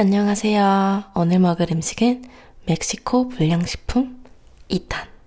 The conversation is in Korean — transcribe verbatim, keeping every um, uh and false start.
안녕하세요. 오늘 먹을 음식은 멕시코 불량식품 이 탄